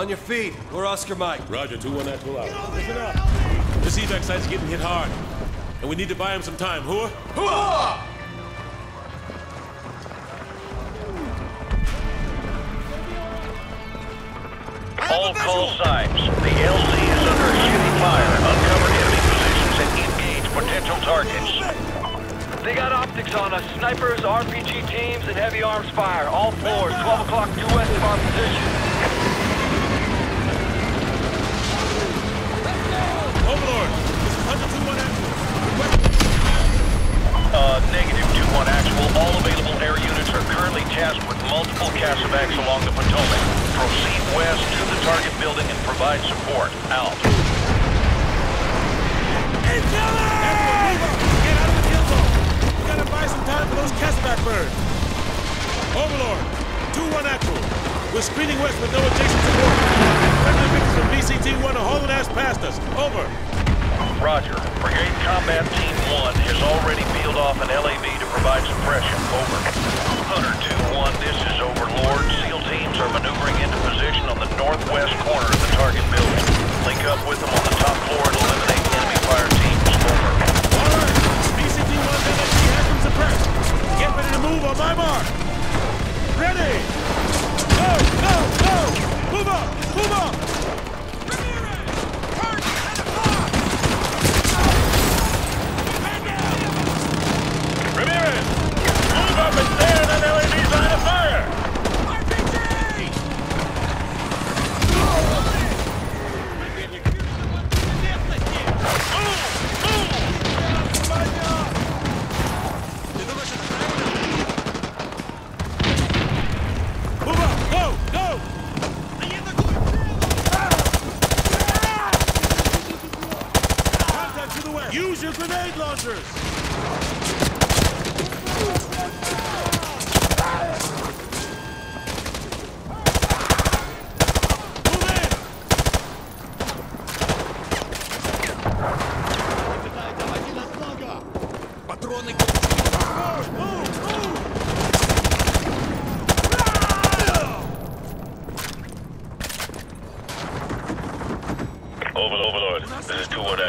On your feet. We're Oscar Mike. Roger, 2-1 actual out. Listen up. This evac site's getting hit hard, and we need to buy him some time. Hua? Hua! All call signs. The LZ is under heavy fire. Uncover enemy positions and engage potential targets. They got optics on us. Snipers, RPG teams, and heavy arms fire. All floors, 12 o'clock due west of our position. Overlord, this is Hunter 2-1 actual. Negative 2-1 actual. All available air units are currently tasked with multiple CAS EVACs along the Potomac. Proceed west to the target building and provide support. Out. Everyone, get out of the kill zone. We gotta buy some time for those castback birds. Overlord, 2-1 actual. We're screening west with no adjacent support. Friendly victims of BCT-1 are hauling ass past us. Over. Roger. Brigade Combat Team 1 has already peeled off an LAV to provide suppression. Over. Hunter 2-1, this is Overlord. SEAL teams are maneuvering into position on the northwest corner of the target building. Link up with them on the top floor and eliminate enemy fire teams. Over. Alright, BCT-1's LAV has been suppressed. Get ready to move on my mark. Ready! Go! Go! Go! Move up! Move up! Ramirez! Turn to the fire! Ramirez, move up and stare that LAV's line of fire! RPG! Move! Move! Move up! Go! Go! Contact to the west! Use your grenade launchers! Overlord, this is Hunter 2-1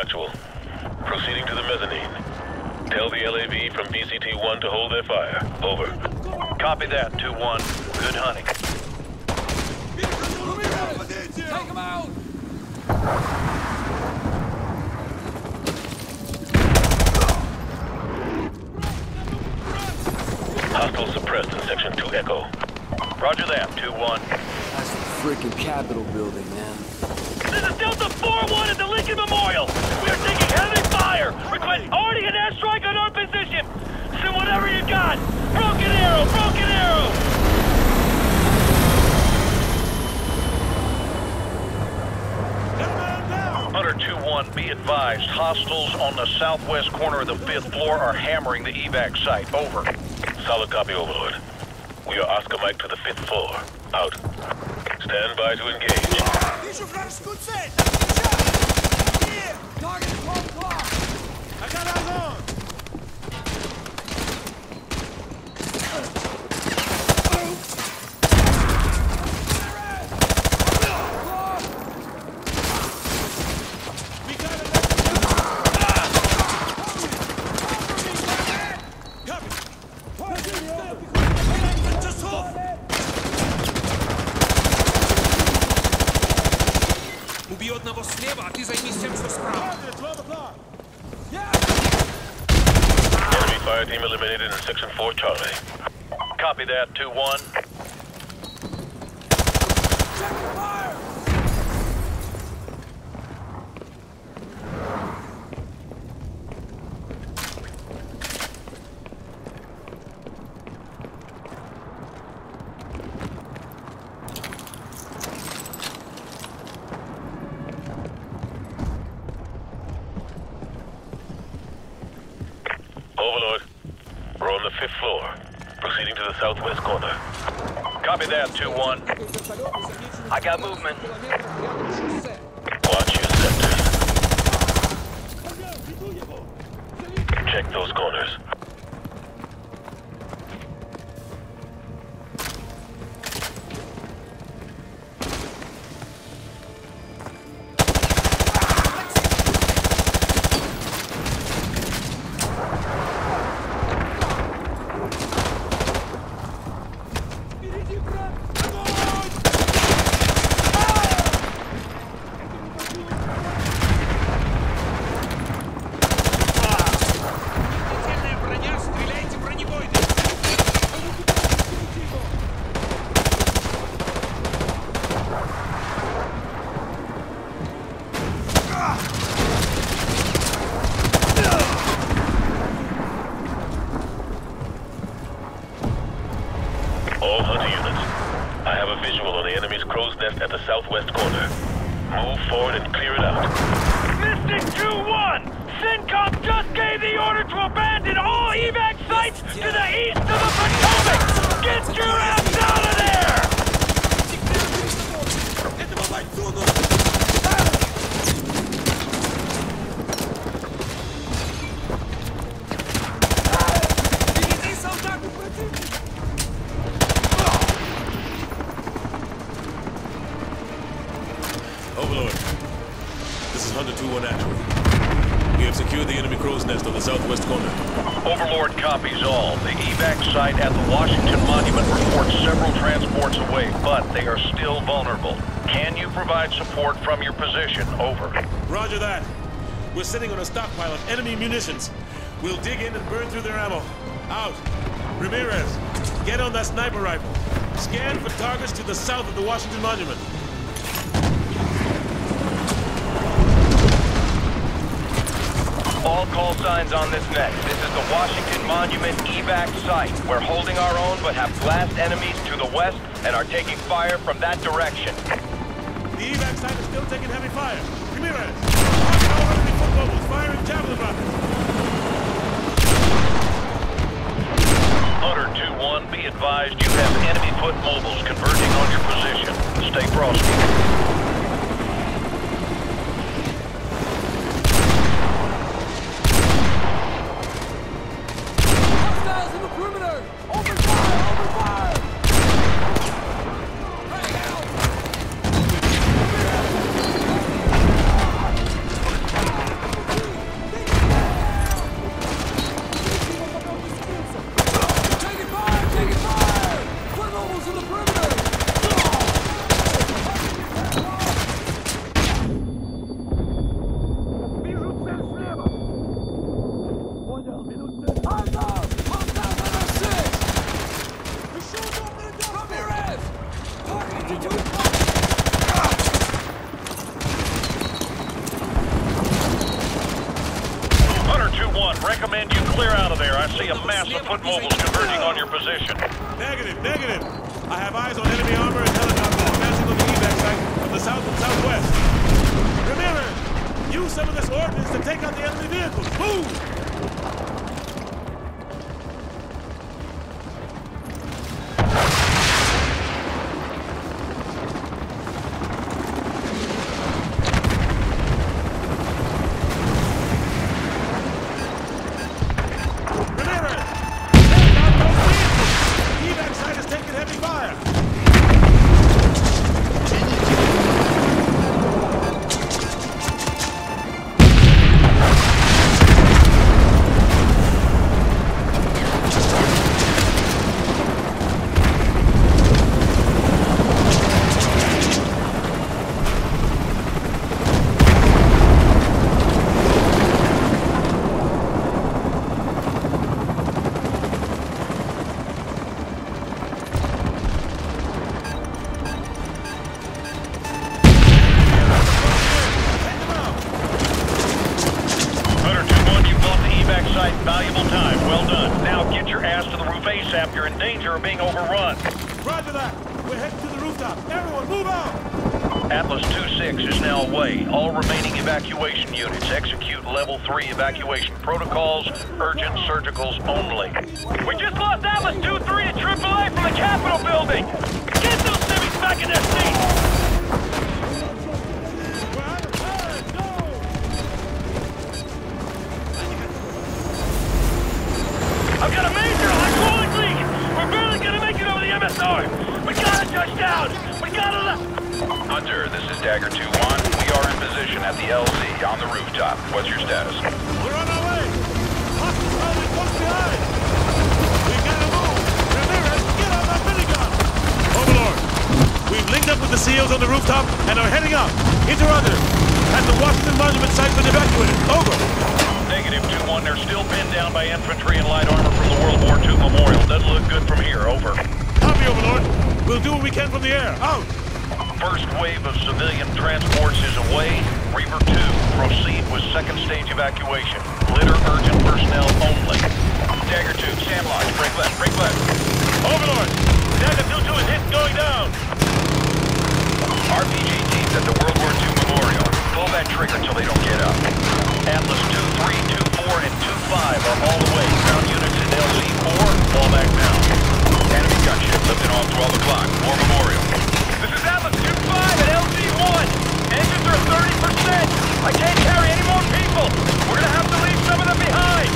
actual. Proceeding to the mezzanine. Tell the LAV from BCT-1 to hold their fire. Over. Copy that, 2-1. Good hunting. Take him out! Hostile suppressed in Section 2 Echo. Roger that, 2-1. That's the freaking Capitol building, man. This is Delta 4-1 at the Lincoln Memorial. We are taking heavy fire. Request already an airstrike on our position. Send whatever you got. Broken Arrow, Broken Arrow. Hunter 2-1, be advised. Hostiles on the southwest corner of the 5th floor are hammering the evac site. Over. Solid copy, Overlord. We are Oscar Mike to the 5th floor. Out. Stand by to engage. Target 1 o'clock. I got eyes on. одного слева, а ты займись тем, что справа. Enemy fire team eliminated in section 4 Charlie. Copy that, 2-1. Overlord, we're on the 5th floor, proceeding to the southwest corner. Copy that, 2-1. I got movement. Watch your sectors. Check those corners. Overlord, this is Hunter 2-1 actual. We have secured the enemy crow's nest on the southwest corner. Overlord copies all. The evac site at the Washington Monument reports several transports away, but they are still vulnerable. Can you provide support from your position? Over. Roger that. We're sitting on a stockpile of enemy munitions. We'll dig in and burn through their ammo. Out. Ramirez, get on that sniper rifle. Scan for targets to the south of the Washington Monument. All call signs on this next. This is the Washington Monument evac site. We're holding our own, but have blast enemies to the west and are taking fire from that direction. The evac site is still taking heavy fire. Ramirez, target all enemy foot mobiles firing javelin rockets. Hunter 2-1, be advised you have enemy foot mobiles converging on your position. Stay frosty. Recommend you clear out of there. I see a mass of foot mobiles converging on your position. Negative, negative. I have eyes on enemy armor and helicopters advancing on the evac site from the south and southwest. Ramirez, use some of this ordnance to take out the enemy vehicles. Move! Fire! stops. Everyone, move out! Atlas 2-6 is now away. All remaining evacuation units execute level 3 evacuation protocols, urgent surgicals only. We just lost Atlas 2-3 to AAA from the Capitol building! Get those civvies back in their seats! I've got a major hydraulic leak! We're barely gonna make it over the MSR! We gotta touch down! We gotta... Hunter, this is Dagger 2-1. We are in position at the LZ, on the rooftop. What's your status? We're on our way! Hostiles are close behind! We gotta move! Ramirez, get on that minigun! Overlord, we've linked up with the SEALs on the rooftop and are heading up! Interrupted! At the Washington Monument site been evacuated! Over! Negative 2-1, they're still pinned down by infantry and light armor from the World War II Memorial. Doesn't look good from here, over. Copy, Overlord. We'll do what we can from the air. Out! First wave of civilian transports is away. Reaver 2, proceed with second stage evacuation. Litter urgent personnel only. Dagger 2, Sandlot, break left, break left. Overlord, Dagger 2-2 is hit, going down. RPG teams at the World War II Memorial. Pull that trigger till they don't get up. Atlas 2-3, 2-4, and 2-5 are all away. Ground units in LZ-4, fall back now. Enemy gunship lifting off 12 o'clock, War Memorial. This is Atlas 2-5 and LZ-1. Engines are 30%. I can't carry any more people. We're gonna have to leave some of them behind.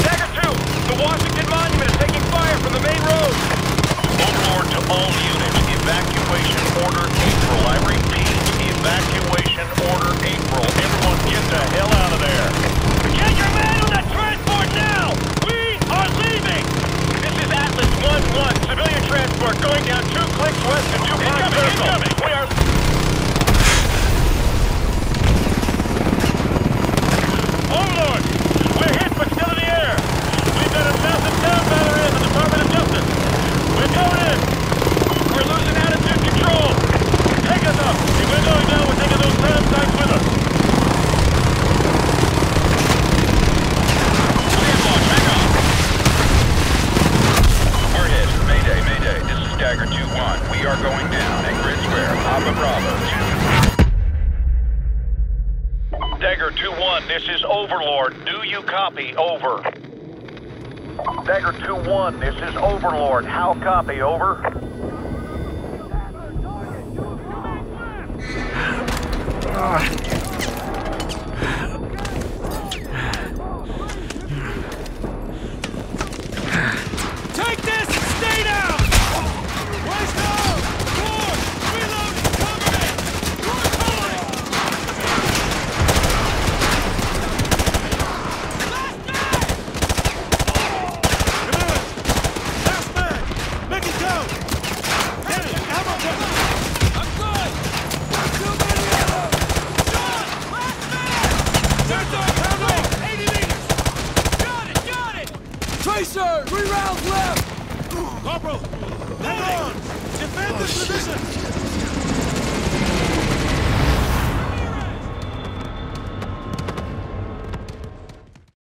Dagger 2, the Washington Monument is taking fire from the main road. Overlord to all units, evacuation order April. I repeat, evacuation order April. Everyone get the hell out of there. Get your man on that transport now! We are leaving! This is Atlas 1-1. Civilian transport going down 2 clicks west and 2 miles circle. Incoming. We are... Overlord! We're hit but still in the air. We've got a massive sound battery at the Department of Justice. We're going in. We're losing attitude control. Take us up. If we're going down, we're taking those sound sites with us. Sandlot, back up. We're hit. Mayday, mayday. This is Dagger 2-1. We are going down at Grid Square. Alpha Bravo. Dagger 2-1, this is Overlord. Do you copy? Over. Dagger 2-1, this is Overlord. How copy? Over. God.